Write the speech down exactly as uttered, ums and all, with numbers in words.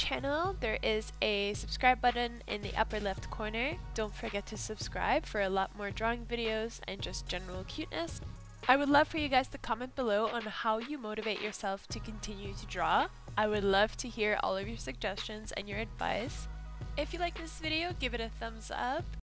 channel, there is a subscribe button in the upper left corner. Don't forget to subscribe for a lot more drawing videos and just general cuteness. I would love for you guys to comment below on how you motivate yourself to continue to draw. I would love to hear all of your suggestions and your advice. If you like this video, give it a thumbs up.